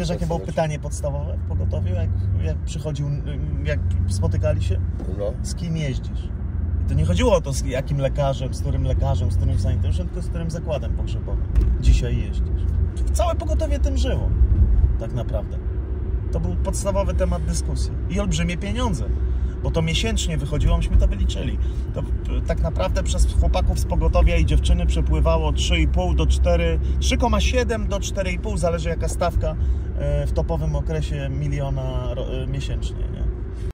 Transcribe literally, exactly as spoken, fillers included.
Wiesz, jakie było pytanie podstawowe w pogotowiu, jak, jak przychodził, jak spotykali się? No. Z kim jeździsz? I to nie chodziło o to, z jakim lekarzem, z którym lekarzem, z którym sanitariuszem, tylko z którym zakładem pogrzebowym dzisiaj jeździsz. Całe pogotowie tym żyło, tak naprawdę. To był podstawowy temat dyskusji. I olbrzymie pieniądze, bo to miesięcznie wychodziło, myśmy to wyliczyli. To tak naprawdę przez chłopaków z pogotowia i dziewczyny przepływało trzy i pół do czterech, trzy przecinek siedem do czterech i pół, zależy jaka stawka w topowym okresie miliona miesięcznie, nie?